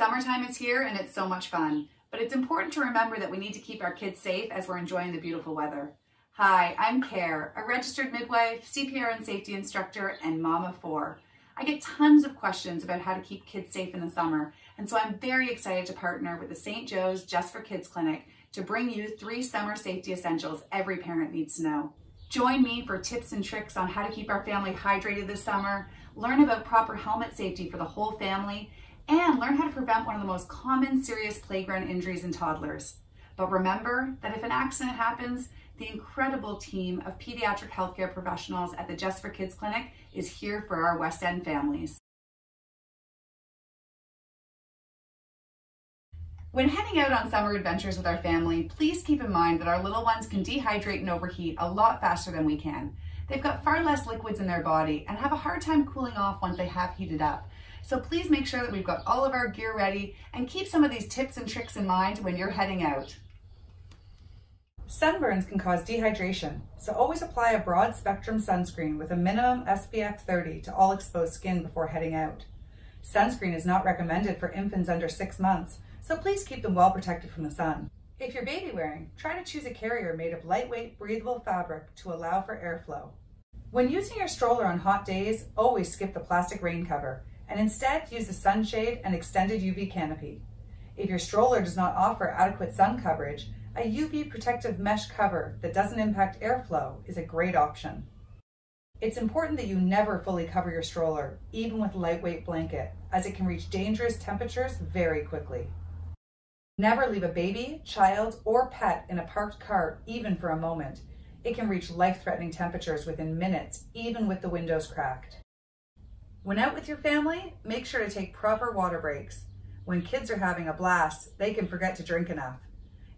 Summertime is here and it's so much fun, but it's important to remember that we need to keep our kids safe as we're enjoying the beautiful weather. Hi, I'm Care, a registered midwife, CPR and safety instructor, and mom of four. I get tons of questions about how to keep kids safe in the summer, and so I'm very excited to partner with the St. Joe's Just For Kids Clinic to bring you 3 summer safety essentials every parent needs to know. Join me for tips and tricks on how to keep our family hydrated this summer, learn about proper helmet safety for the whole family, and learn how to prevent one of the most common serious playground injuries in toddlers. But remember that if an accident happens, the incredible team of pediatric healthcare professionals at the Just for Kids Clinic is here for our West End families. When heading out on summer adventures with our family, please keep in mind that our little ones can dehydrate and overheat a lot faster than we can. They've got far less liquids in their body and have a hard time cooling off once they have heated up. So please make sure that we've got all of our gear ready and keep some of these tips and tricks in mind when you're heading out. Sunburns can cause dehydration, so always apply a broad spectrum sunscreen with a minimum SPF 30 to all exposed skin before heading out. Sunscreen is not recommended for infants under 6 months, so please keep them well protected from the sun. If you're baby wearing, try to choose a carrier made of lightweight, breathable fabric to allow for airflow. When using your stroller on hot days, always skip the plastic rain cover and instead use a sunshade and extended UV canopy. If your stroller does not offer adequate sun coverage, a UV protective mesh cover that doesn't impact airflow is a great option. It's important that you never fully cover your stroller, even with a lightweight blanket, as it can reach dangerous temperatures very quickly. Never leave a baby, child, or pet in a parked car, even for a moment. It can reach life-threatening temperatures within minutes, even with the windows cracked. When out with your family, make sure to take proper water breaks. When kids are having a blast, they can forget to drink enough.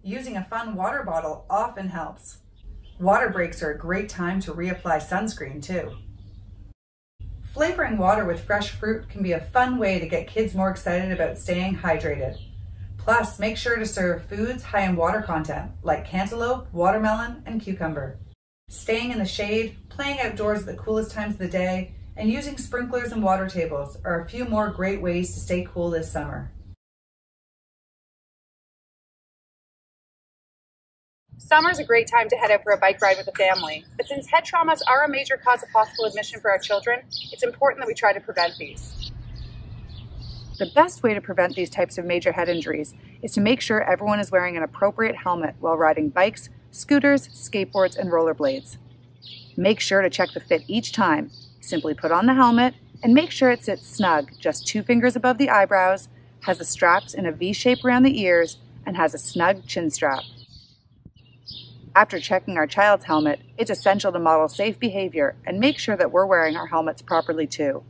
Using a fun water bottle often helps. Water breaks are a great time to reapply sunscreen too. Flavoring water with fresh fruit can be a fun way to get kids more excited about staying hydrated. Plus, make sure to serve foods high in water content, like cantaloupe, watermelon, and cucumber. Staying in the shade, playing outdoors at the coolest times of the day, and using sprinklers and water tables are a few more great ways to stay cool this summer. Summer's a great time to head out for a bike ride with a family, but since head traumas are a major cause of hospital admission for our children, it's important that we try to prevent these. The best way to prevent these types of major head injuries is to make sure everyone is wearing an appropriate helmet while riding bikes, scooters, skateboards, and rollerblades. Make sure to check the fit each time. Simply put on the helmet and make sure it sits snug, just 2 fingers above the eyebrows, has the straps in a V shape around the ears, and has a snug chin strap. After checking our child's helmet, it's essential to model safe behavior and make sure that we're wearing our helmets properly too.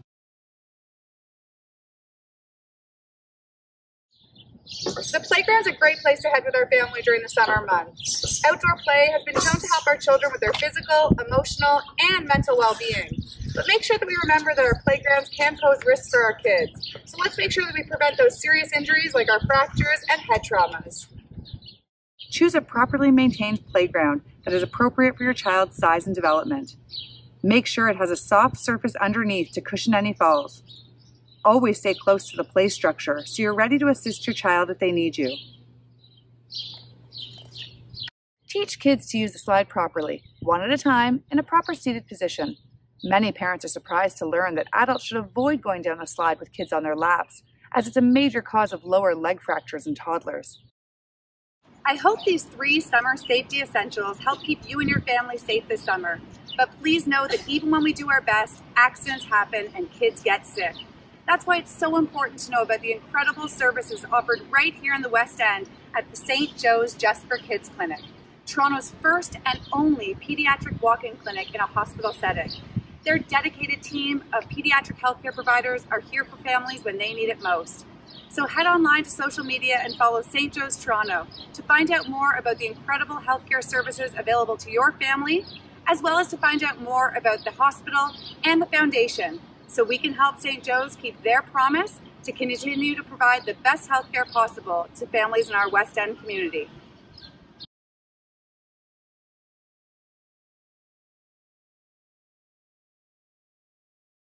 The playground's a great place to head with our family during the summer months. Outdoor play has been shown to help our children with their physical, emotional, and mental well-being. But make sure that we remember that our playgrounds can pose risks for our kids. So let's make sure that we prevent those serious injuries like our fractures and head traumas. Choose a properly maintained playground that is appropriate for your child's size and development. Make sure it has a soft surface underneath to cushion any falls. Always stay close to the play structure so you're ready to assist your child if they need you. Teach kids to use the slide properly, one at a time, in a proper seated position. Many parents are surprised to learn that adults should avoid going down the slide with kids on their laps, as it's a major cause of lower leg fractures in toddlers. I hope these 3 summer safety essentials help keep you and your family safe this summer. But please know that even when we do our best, accidents happen and kids get sick. That's why it's so important to know about the incredible services offered right here in the West End at the St. Joe's Just for Kids Clinic, Toronto's first and only pediatric walk-in clinic in a hospital setting. Their dedicated team of pediatric healthcare providers are here for families when they need it most. So head online to social media and follow St. Joe's Toronto to find out more about the incredible healthcare services available to your family, as well as to find out more about the hospital and the foundation, so we can help St. Joe's keep their promise to continue to provide the best healthcare possible to families in our West End community.